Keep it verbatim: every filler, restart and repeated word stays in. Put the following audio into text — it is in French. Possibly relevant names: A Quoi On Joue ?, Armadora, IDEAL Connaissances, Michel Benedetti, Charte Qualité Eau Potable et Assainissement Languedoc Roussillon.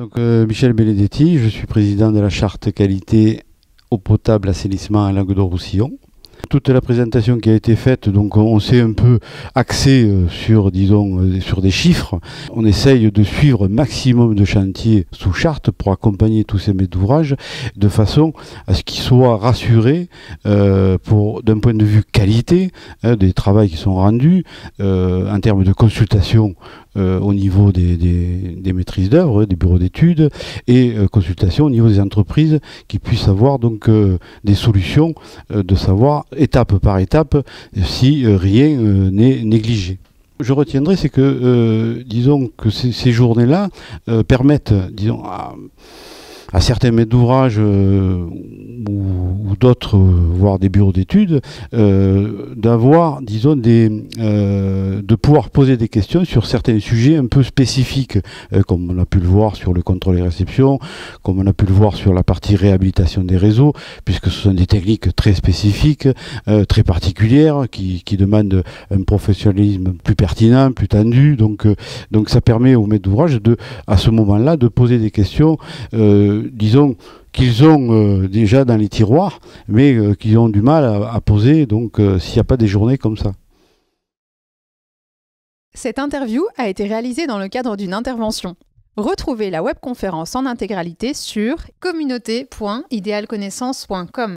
Donc euh, Michel Benedetti, je suis président de la Charte Qualité Eau Potable et Assainissement Languedoc Roussillon. Toute la présentation qui a été faite, donc on s'est un peu axé sur, disons, sur des chiffres. On essaye de suivre un maximum de chantiers sous charte pour accompagner tous ces maîtres d'ouvrage de façon à ce qu'ils soient rassurés euh, pour, d'un point de vue qualité euh, des travaux qui sont rendus euh, en termes de consultation euh, au niveau des, des, des maîtrises d'œuvre, des bureaux d'études et euh, consultation au niveau des entreprises qui puissent avoir donc euh, des solutions euh, de savoir étape par étape, si rien euh, n'est négligé. Je retiendrai, c'est que, euh, disons, que ces, ces journées-là euh, permettent, disons, à, à certains maîtres d'ouvrage euh, ou, ou d'autres, voire des bureaux d'études, euh, d'avoir, disons, des, euh, de pouvoir poser des questions sur certains sujets un peu spécifiques, euh, comme on a pu le voir sur le contrôle et réception, comme on a pu le voir sur la partie réhabilitation des réseaux, puisque ce sont des techniques très spécifiques, euh, très particulières, qui, qui demandent un professionnalisme plus pertinent, plus tendu. Donc, euh, donc ça permet aux maîtres d'ouvrage, de, à ce moment-là, de poser des questions, euh, disons, qu'ils ont euh, déjà dans les tiroirs, mais euh, qu'ils ont du mal à, à poser, donc euh, s'il n'y a pas des journées comme ça. Cette interview a été réalisée dans le cadre d'une intervention. Retrouvez la webconférence en intégralité sur communauté point idéal connaissance point com.